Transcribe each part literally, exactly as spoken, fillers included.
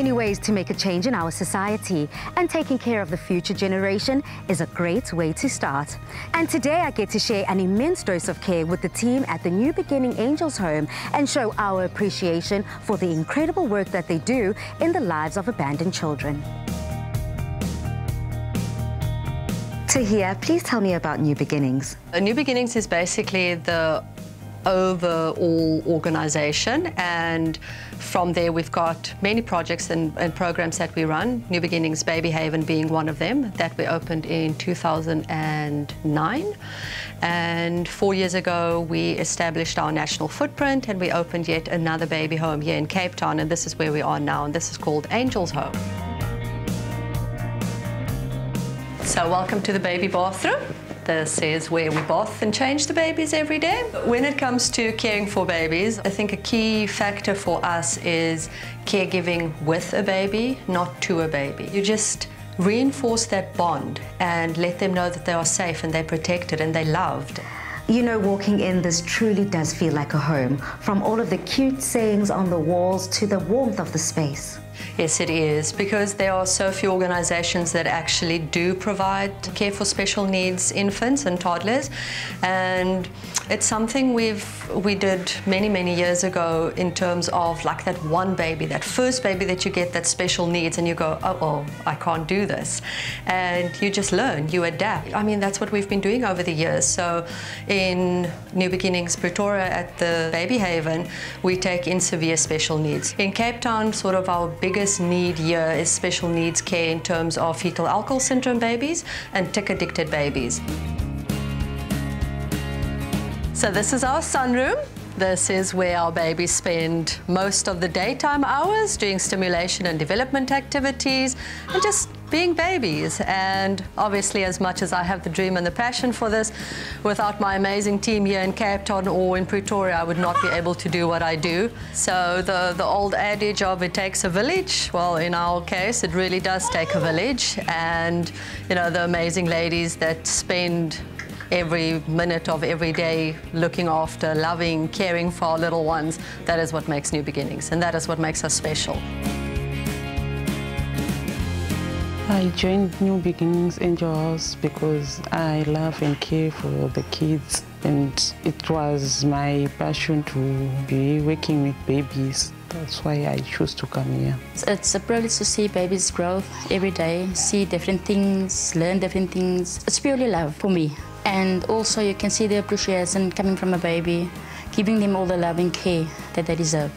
many ways to make a change in our society, and taking care of the future generation is a great way to start. And today I get to share an immense dose of care with the team at the New Beginning Angel's Home and show our appreciation for the incredible work that they do in the lives of abandoned children. Tahir, please tell me about New Beginnings. New Beginnings is basically the overall organization, and from there we've got many projects and, and programs that we run, New Beginnings Baby Haven being one of them that we opened in two thousand nine, and four years ago we established our national footprint and we opened yet another baby home here in Cape Town, and this is where we are now, and this is called Angel's Home. So welcome to the baby bathroom. This is where we bath and change the babies every day. When it comes to caring for babies, I think a key factor for us is caregiving with a baby, not to a baby. You just reinforce that bond and let them know that they are safe and they're protected and they're loved. You know, walking in, this truly does feel like a home, from all of the cute sayings on the walls to the warmth of the space. Yes, it is, because there are so few organizations that actually do provide care for special needs infants and toddlers, and it's something we've we did many, many years ago in terms of like that one baby, that first baby that you get that special needs and you go, oh, oh, I can't do this, and you just learn, you adapt. I mean, that's what we've been doing over the years. So in New Beginnings Pretoria at the Baby Haven, we take in severe special needs. In Cape Town, sort of our big biggest need here is special needs care in terms of fetal alcohol syndrome babies and tick-addicted babies. So this is our sunroom. This is where our babies spend most of the daytime hours doing stimulation and development activities and just being babies. And obviously, as much as I have the dream and the passion for this, without my amazing team here in Cape Town or in Pretoria, I would not be able to do what I do. So the, the old adage of it takes a village, well, in our case, it really does take a village. And, you know, the amazing ladies that spend every minute of every day looking after, loving, caring for our little ones, that is what makes New Beginnings, and that is what makes us special. I joined New Beginnings Angel House because I love and care for the kids, and it was my passion to be working with babies. That's why I choose to come here. It's a privilege to see babies grow every day, see different things, learn different things. It's purely love for me. And also you can see the appreciation coming from a baby, giving them all the love and care that they deserve.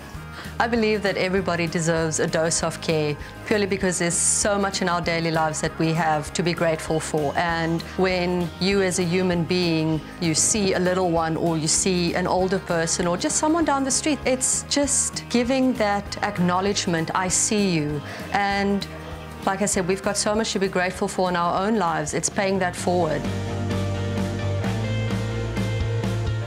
I believe that everybody deserves a dose of care, purely because there's so much in our daily lives that we have to be grateful for. And when you as a human being, you see a little one or you see an older person or just someone down the street, it's just giving that acknowledgement, I see you. And like I said, we've got so much to be grateful for in our own lives. It's paying that forward.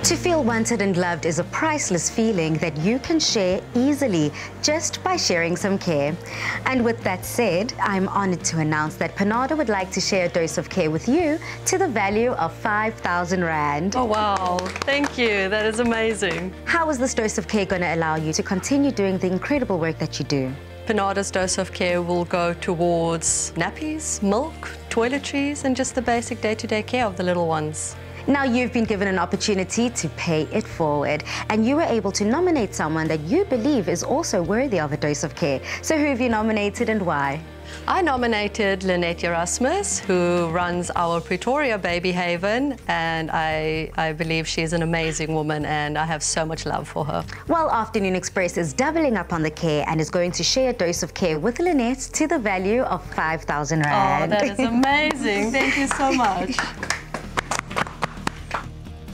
To feel wanted and loved is a priceless feeling that you can share easily just by sharing some care. And with that said, I'm honored to announce that Panado would like to share a dose of care with you to the value of five thousand rand. Oh, wow. Thank you. That is amazing. How is this dose of care going to allow you to continue doing the incredible work that you do? Panado's dose of care will go towards nappies, milk, toiletries, and just the basic day-to-day care of the little ones. Now you've been given an opportunity to pay it forward, and you were able to nominate someone that you believe is also worthy of a dose of care. So who have you nominated and why? I nominated Lynette Erasmus, who runs our Pretoria Baby Haven, and I, I believe she's an amazing woman and I have so much love for her. Well, Afternoon Express is doubling up on the care and is going to share a dose of care with Lynette to the value of five thousand rand. Oh, that is amazing. Thank you so much.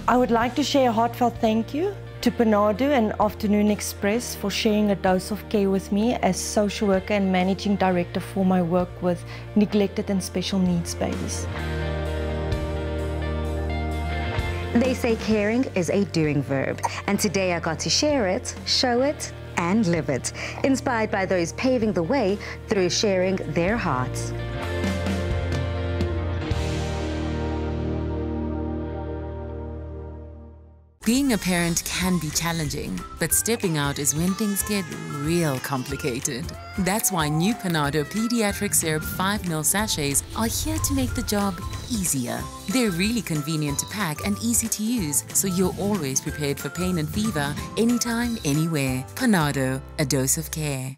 I would like to share a heartfelt thank you to Panado and Afternoon Express for sharing a dose of care with me as social worker and managing director for my work with neglected and special needs babies. They say caring is a doing verb, and today I got to share it, show it, and live it, inspired by those paving the way through sharing their hearts. Being a parent can be challenging, but stepping out is when things get real complicated. That's why new Panado Pediatric Syrup five mil sachets are here to make the job easier. They're really convenient to pack and easy to use, so you're always prepared for pain and fever, anytime, anywhere. Panado, a dose of care.